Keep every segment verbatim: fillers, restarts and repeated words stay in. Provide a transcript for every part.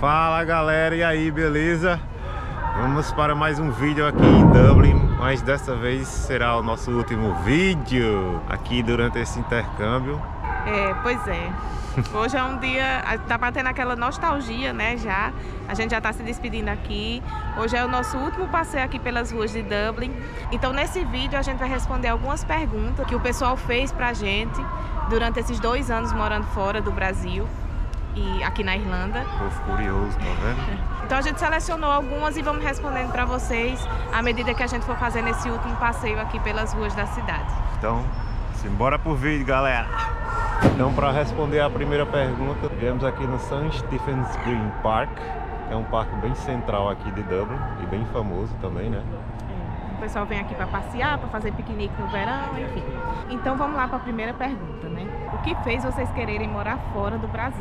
Fala galera, e aí, beleza? Vamos para mais um vídeo aqui em Dublin, mas dessa vez será o nosso último vídeo aqui durante esse intercâmbio. É, pois é. Hoje é um dia, tá batendo aquela nostalgia, né, já. A gente já tá se despedindo aqui. Hoje é o nosso último passeio aqui pelas ruas de Dublin. Então nesse vídeo a gente vai responder algumas perguntas que o pessoal fez pra gente durante esses dois anos morando fora do Brasil. E aqui na Irlanda. Povo curioso, tá vendo? Então a gente selecionou algumas e vamos respondendo para vocês à medida que a gente for fazendo esse último passeio aqui pelas ruas da cidade. Então, simbora pro vídeo, galera! Então, para responder a primeira pergunta, viemos aqui no Saint Stephen's Green Park. É um parque bem central aqui de Dublin e bem famoso também, né? O pessoal vem aqui para passear, para fazer piquenique no verão, enfim. Então vamos lá para a primeira pergunta, né? O que fez vocês quererem morar fora do Brasil?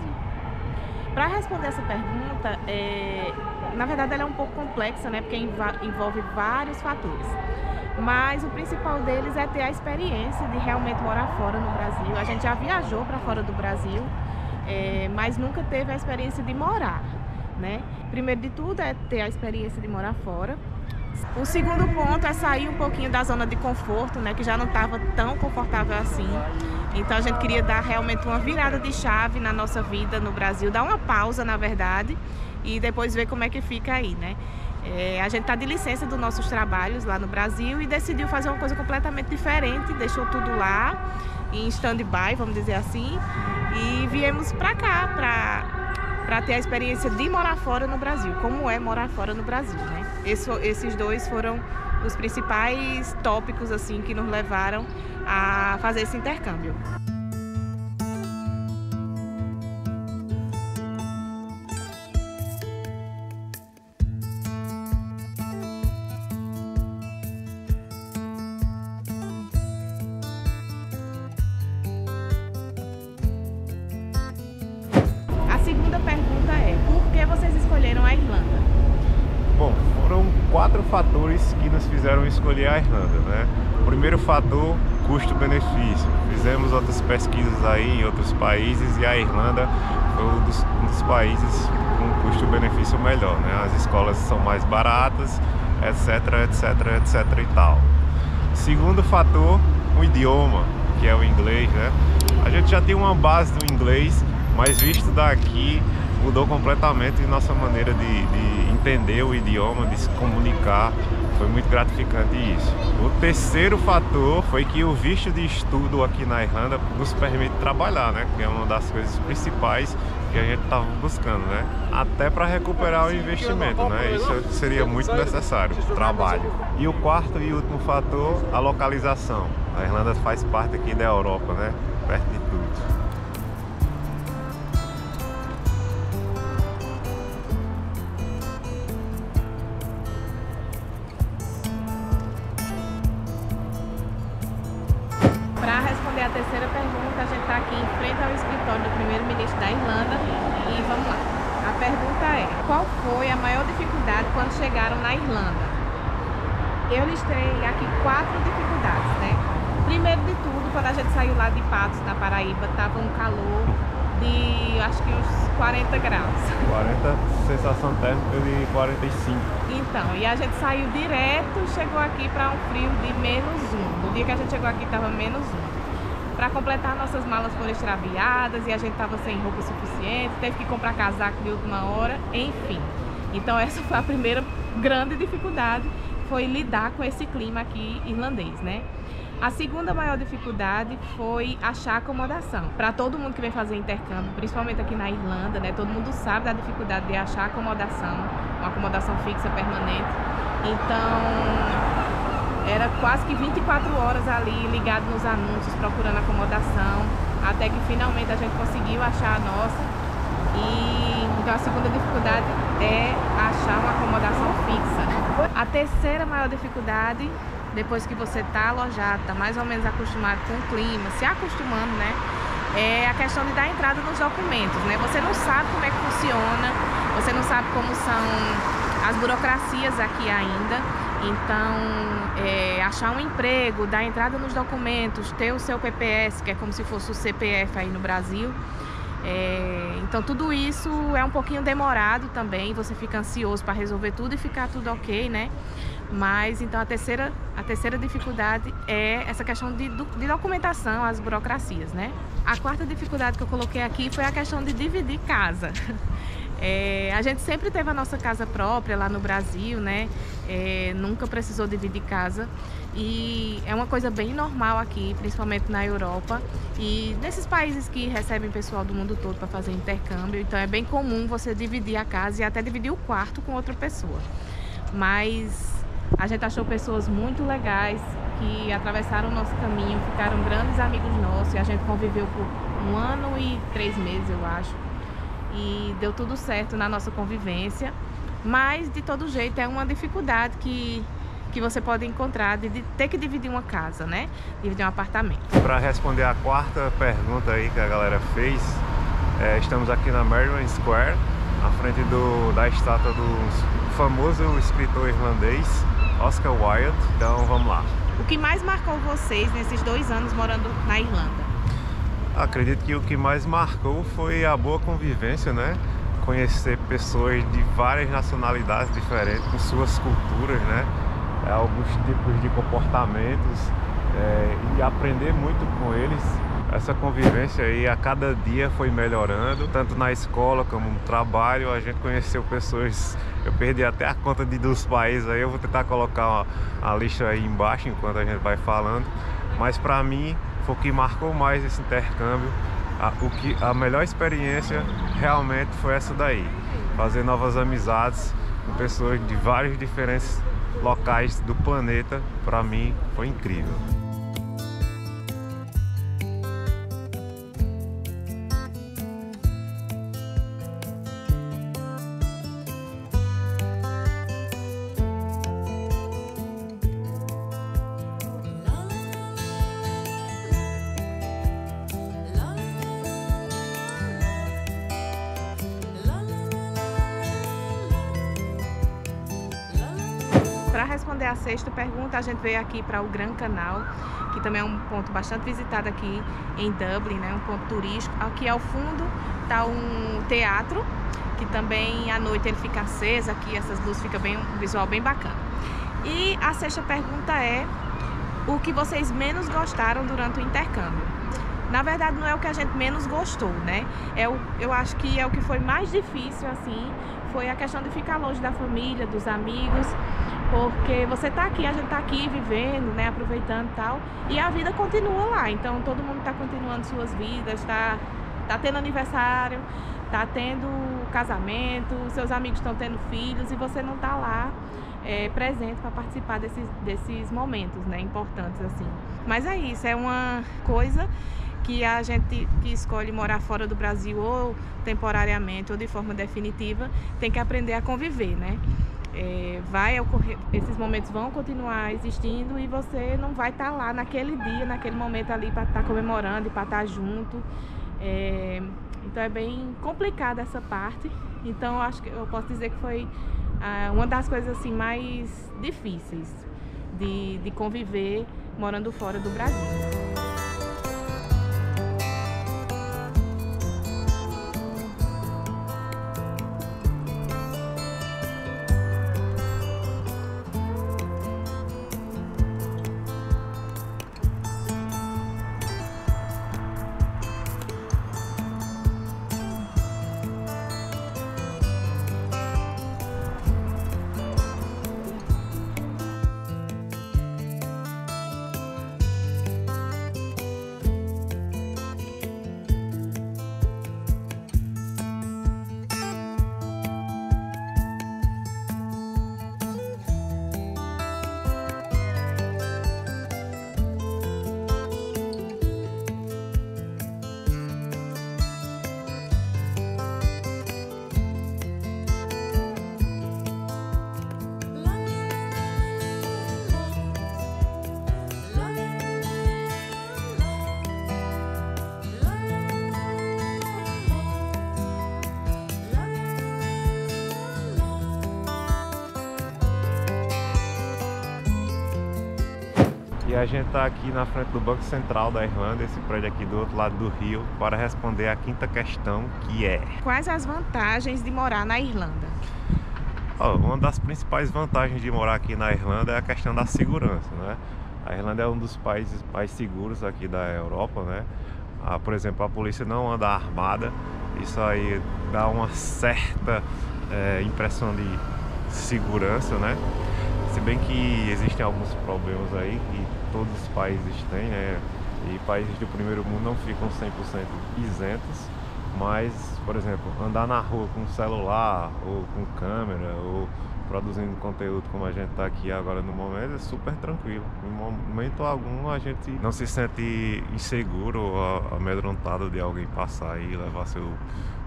Para responder essa pergunta, é, na verdade ela é um pouco complexa, né? Porque envolve vários fatores. Mas o principal deles é ter a experiência de realmente morar fora no Brasil. A gente já viajou para fora do Brasil, é, mas nunca teve a experiência de morar, né? Primeiro de tudo é ter a experiência de morar fora. O segundo ponto é sair um pouquinho da zona de conforto, né? Que já não estava tão confortável assim. Então a gente queria dar realmente uma virada de chave na nossa vida no Brasil, dar uma pausa, na verdade, e depois ver como é que fica aí, né? É, a gente está de licença dos nossos trabalhos lá no Brasil e decidiu fazer uma coisa completamente diferente, deixou tudo lá, em stand-by, vamos dizer assim, e viemos para cá, para para ter a experiência de morar fora no Brasil, como é morar fora no Brasil, né? Esse, esses dois foram os principais tópicos assim que nos levaram a fazer esse intercâmbio. A segunda pergunta é: por que vocês escolheram a Irlanda? Bom, foram quatro fatores que nos fizeram escolher a Irlanda, né? O primeiro fator, custo-benefício. Fizemos outras pesquisas aí em outros países e a Irlanda foi um dos, um dos países com custo-benefício melhor, né? As escolas são mais baratas, etc, etc, etc e tal. Segundo fator, o idioma, que é o inglês, né? A gente já tem uma base do inglês, mas visto daqui mudou completamente a nossa maneira de, de entender o idioma, de se comunicar. Foi muito gratificante isso. O terceiro fator foi que o visto de estudo aqui na Irlanda nos permite trabalhar, né? Que é uma das coisas principais que a gente estava buscando, né? Até para recuperar o investimento, né? Isso seria muito necessário, trabalho. E o quarto e último fator, a localização. A Irlanda faz parte aqui da Europa, né? Perto de tudo. A terceira pergunta, a gente está aqui em frente ao escritório do primeiro-ministro da Irlanda e vamos lá. A pergunta é: qual foi a maior dificuldade quando chegaram na Irlanda? Eu listei aqui quatro dificuldades, né? Primeiro de tudo, quando a gente saiu lá de Patos, na Paraíba, estava um calor de acho que uns quarenta graus. quarenta, sensação térmica de quarenta e cinco. Então, e a gente saiu direto, chegou aqui para um frio de menos um. No dia que a gente chegou aqui estava menos um. Para completar, nossas malas foram extraviadas e a gente estava sem roupa suficiente, teve que comprar casaco de última hora, enfim. Então essa foi a primeira grande dificuldade, foi lidar com esse clima aqui irlandês, né? A segunda maior dificuldade foi achar acomodação. Para todo mundo que vem fazer intercâmbio, principalmente aqui na Irlanda, né? Todo mundo sabe da dificuldade de achar acomodação, uma acomodação fixa, permanente. Então era quase que vinte e quatro horas ali, ligado nos anúncios, procurando acomodação, até que finalmente a gente conseguiu achar a nossa. E então a segunda dificuldade é achar uma acomodação fixa. A terceira maior dificuldade, depois que você está alojado, está mais ou menos acostumado com o clima, se acostumando, né? É a questão de dar entrada nos documentos, né? Você não sabe como é que funciona, você não sabe como são as burocracias aqui ainda. Então, é, achar um emprego, dar entrada nos documentos, ter o seu P P S, que é como se fosse o C P F aí no Brasil, É, então tudo isso é um pouquinho demorado também, você fica ansioso para resolver tudo e ficar tudo ok, né? Mas então a terceira, a terceira dificuldade é essa questão de, de documentação, as burocracias, né? A quarta dificuldade que eu coloquei aqui foi a questão de dividir casa. É, a gente sempre teve a nossa casa própria lá no Brasil, né? É, nunca precisou dividir casa. E é uma coisa bem normal aqui, principalmente na Europa e nesses países que recebem pessoal do mundo todo para fazer intercâmbio. Então é bem comum você dividir a casa e até dividir o quarto com outra pessoa. Mas a gente achou pessoas muito legais que atravessaram o nosso caminho, ficaram grandes amigos nossos. E a gente conviveu por um ano e três meses, eu acho. E deu tudo certo na nossa convivência. Mas, de todo jeito, é uma dificuldade que... que você pode encontrar de ter que dividir uma casa, né? Dividir um apartamento. Para responder a quarta pergunta aí que a galera fez, é, estamos aqui na Merrion Square, à frente do, da estátua do famoso escritor irlandês Oscar Wyatt. Então vamos lá. O que mais marcou vocês nesses dois anos morando na Irlanda? Acredito que o que mais marcou foi a boa convivência, né? Conhecer pessoas de várias nacionalidades diferentes, com suas culturas, né? Alguns tipos de comportamentos é, e aprender muito com eles. Essa convivência aí a cada dia foi melhorando, tanto na escola como no trabalho. A gente conheceu pessoas, eu perdi até a conta de, dos países aí, eu vou tentar colocar uma, a lista aí embaixo enquanto a gente vai falando. Mas para mim foi o que marcou mais esse intercâmbio, a, o que, a melhor experiência realmente foi essa daí, fazer novas amizades com pessoas de vários diferentes locais do planeta. Para mim foi incrível. Para responder a sexta pergunta, a gente veio aqui para o Grand Canal, que também é um ponto bastante visitado aqui em Dublin, né? Um ponto turístico. Aqui ao fundo está um teatro, que também à noite ele fica aceso, aqui essas luzes ficam bem, um visual bem bacana. E a sexta pergunta é o que vocês menos gostaram durante o intercâmbio? Na verdade, não é o que a gente menos gostou, né? É o, eu acho que é o que foi mais difícil, assim, foi a questão de ficar longe da família, dos amigos, porque você tá aqui, a gente tá aqui vivendo, né, aproveitando e tal, e a vida continua lá, então todo mundo tá continuando suas vidas, tá, tá tendo aniversário, tá tendo casamento, seus amigos estão tendo filhos e você não tá lá é, presente para participar desses, desses momentos, né, importantes assim. Mas é isso, é uma coisa que a gente que escolhe morar fora do Brasil ou temporariamente ou de forma definitiva tem que aprender a conviver, né? É, vai ocorrer, esses momentos vão continuar existindo e você não vai estar lá naquele dia, naquele momento ali para estar comemorando e para estar junto. É, então é bem complicada essa parte. Então acho que eu posso dizer que foi ah, uma das coisas assim mais difíceis de, de conviver morando fora do Brasil. E a gente está aqui na frente do Banco Central da Irlanda, esse prédio aqui do outro lado do rio, para responder a quinta questão, que é: quais as vantagens de morar na Irlanda? Oh, uma das principais vantagens de morar aqui na Irlanda é a questão da segurança, né? A Irlanda é um dos países mais seguros aqui da Europa, né? Ah, por exemplo, a polícia não anda armada. Isso aí dá uma certa é, impressão de segurança, né? Se bem que existem alguns problemas aí que todos os países têm, né? E países do primeiro mundo não ficam cem por cento isentos, mas, por exemplo, andar na rua com celular ou com câmera ou produzindo conteúdo como a gente está aqui agora no momento é super tranquilo. Em momento algum a gente não se sente inseguro ou amedrontado de alguém passar e levar seu,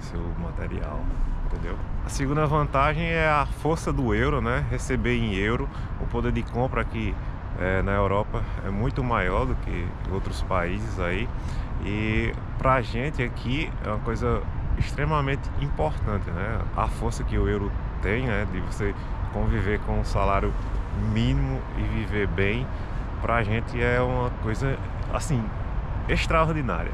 seu material, entendeu? A segunda vantagem é a força do euro, né? Receber em euro. O poder de compra aqui é, na Europa é muito maior do que outros países aí, e pra gente aqui é uma coisa extremamente importante, né? A força que o euro tem, né, de você conviver com um salário mínimo e viver bem, pra gente é uma coisa assim extraordinária.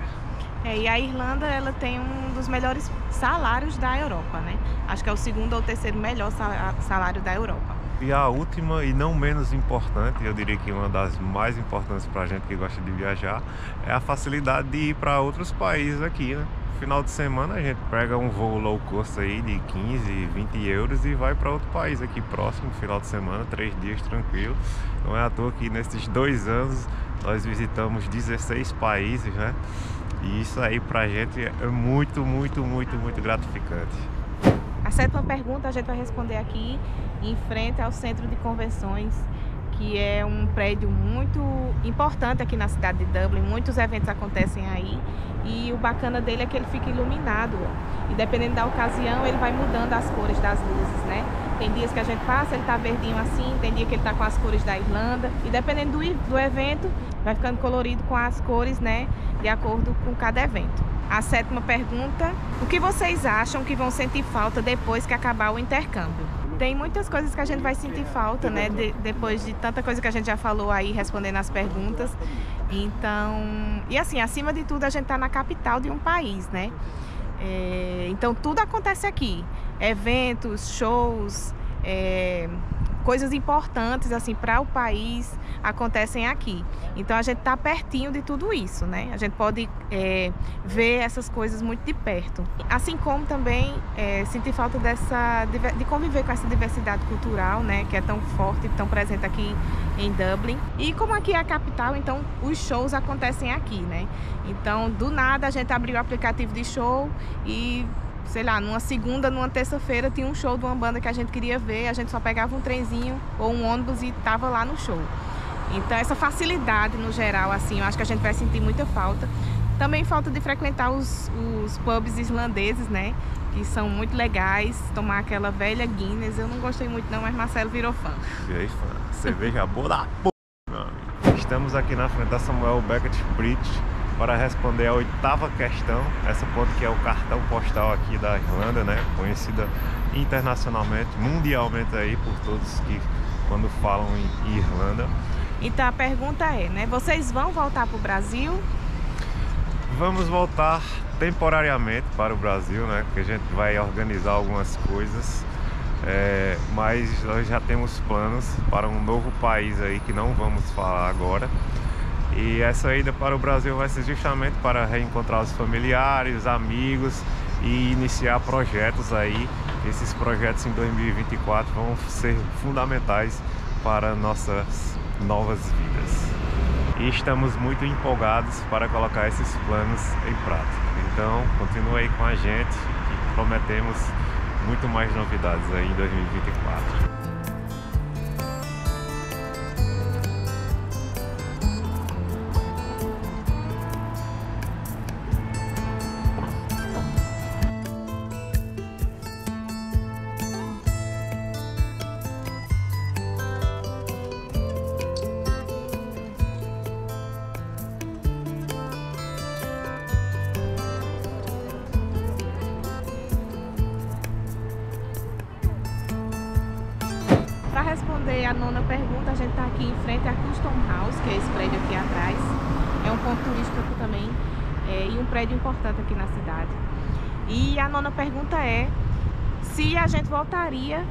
É, e a Irlanda, ela tem um dos melhores salários da Europa, né? Acho que é o segundo ou terceiro melhor salário da Europa. E a última, e não menos importante, eu diria que uma das mais importantes pra gente que gosta de viajar, é a facilidade de ir para outros países aqui, né? Final de semana a gente pega um voo low cost aí de quinze, vinte euros e vai para outro país aqui próximo, final de semana, três dias tranquilo. Não é à toa que nesses dois anos nós visitamos dezesseis países, né? E isso aí pra gente é muito, muito, muito, muito gratificante. A sétima pergunta a gente vai responder aqui em frente ao Centro de Convenções, que é um prédio muito importante aqui na cidade de Dublin. Muitos eventos acontecem aí e o bacana dele é que ele fica iluminado, ó. E dependendo da ocasião ele vai mudando as cores das luzes, né? Tem dias que a gente passa, ele tá verdinho assim, tem dia que ele tá com as cores da Irlanda, e dependendo do, do evento vai ficando colorido com as cores, né, de acordo com cada evento. A sétima pergunta: o que vocês acham que vão sentir falta depois que acabar o intercâmbio? Tem muitas coisas que a gente vai sentir falta, né? De, depois de tanta coisa que a gente já falou aí, respondendo as perguntas. Então... E assim, acima de tudo, a gente tá na capital de um país, né? É, então, tudo acontece aqui. Eventos, shows, é, coisas importantes, assim, para o país acontecem aqui. Então, a gente tá pertinho de tudo isso, né? A gente pode é, ver essas coisas muito de perto. Assim como também é, sentir falta dessa, de conviver com essa diversidade cultural, né? Que é tão forte e tão presente aqui em Dublin. E como aqui é a capital, então os shows acontecem aqui, né? Então, do nada, a gente abriu o aplicativo de show e... sei lá, numa segunda, numa terça-feira tinha um show de uma banda que a gente queria ver, a gente só pegava um trenzinho ou um ônibus e tava lá no show. Então essa facilidade no geral, assim, eu acho que a gente vai sentir muita falta. Também falta de frequentar os, os pubs irlandeses, né, que são muito legais, tomar aquela velha Guinness. Eu não gostei muito não, mas Marcelo virou fã. Virei fã, cerveja boa da p***, meu amigo. Estamos aqui na frente da Samuel Beckett Bridge para responder a oitava questão, essa ponte que é o cartão postal aqui da Irlanda, né? Conhecida internacionalmente, mundialmente aí por todos que quando falam em Irlanda. Então a pergunta é, né? Vocês vão voltar para o Brasil? Vamos voltar temporariamente para o Brasil, né? Porque a gente vai organizar algumas coisas, é, mas nós já temos planos para um novo país aí que não vamos falar agora. E essa ida para o Brasil vai ser justamente para reencontrar os familiares, amigos e iniciar projetos aí. Esses projetos em dois mil e vinte e quatro vão ser fundamentais para nossas novas vidas. E estamos muito empolgados para colocar esses planos em prática. Então, continue aí com a gente, que prometemos muito mais novidades aí em dois mil e vinte e quatro. responder a nona pergunta, a gente está aqui em frente à Custom House, que é esse prédio aqui atrás. É um ponto turístico também, é, e um prédio importante aqui na cidade. E a nona pergunta é se a gente voltaria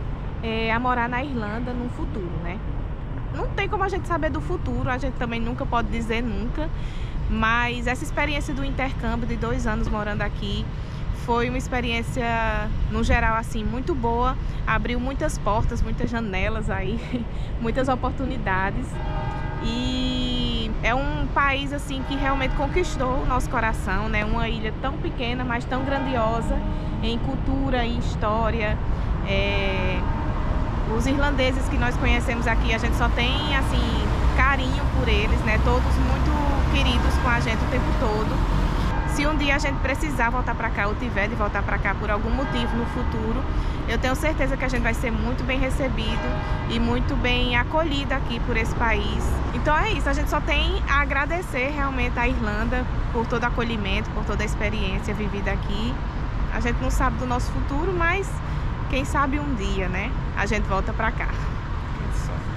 é, a morar na Irlanda no futuro, né? Não tem como a gente saber do futuro, a gente também nunca pode dizer nunca, mas essa experiência do intercâmbio de dois anos morando aqui foi uma experiência, no geral, assim, muito boa. Abriu muitas portas, muitas janelas aí, muitas oportunidades. E é um país, assim, que realmente conquistou o nosso coração, né? Uma ilha tão pequena, mas tão grandiosa em cultura, em história. É... Os irlandeses que nós conhecemos aqui, a gente só tem, assim, carinho por eles, né? Todos muito queridos com a gente o tempo todo. Se um dia a gente precisar voltar para cá ou tiver de voltar para cá por algum motivo no futuro, eu tenho certeza que a gente vai ser muito bem recebido e muito bem acolhido aqui por esse país. Então é isso, a gente só tem a agradecer realmente à Irlanda por todo o acolhimento, por toda a experiência vivida aqui. A gente não sabe do nosso futuro, mas quem sabe um dia, né? A gente volta para cá. Quem sabe?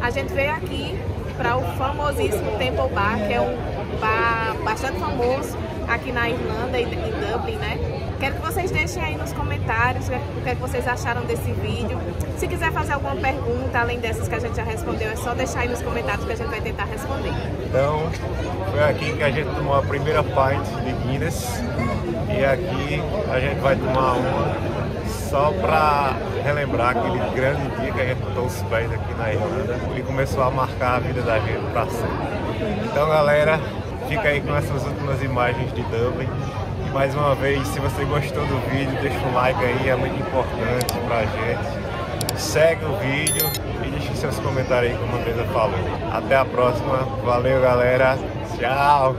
A gente veio aqui para o famosíssimo Temple Bar, que é um bar bastante famoso aqui na Irlanda e em Dublin, né? Quero que vocês deixem aí nos comentários o que vocês acharam desse vídeo. Se quiser fazer alguma pergunta, além dessas que a gente já respondeu, é só deixar aí nos comentários que a gente vai tentar responder. Então, foi aqui que a gente tomou a primeira pint de Guinness e aqui a gente vai tomar uma... Só para relembrar aquele grande dia que a gente botou os pés aqui na Irlanda e começou a marcar a vida da gente para sempre. Então, galera, fica aí com essas últimas imagens de Dublin. E mais uma vez, se você gostou do vídeo, deixa um like aí, é muito importante para a gente. Segue o vídeo e deixa seus comentários aí, como a Andresa falou. Até a próxima. Valeu, galera. Tchau!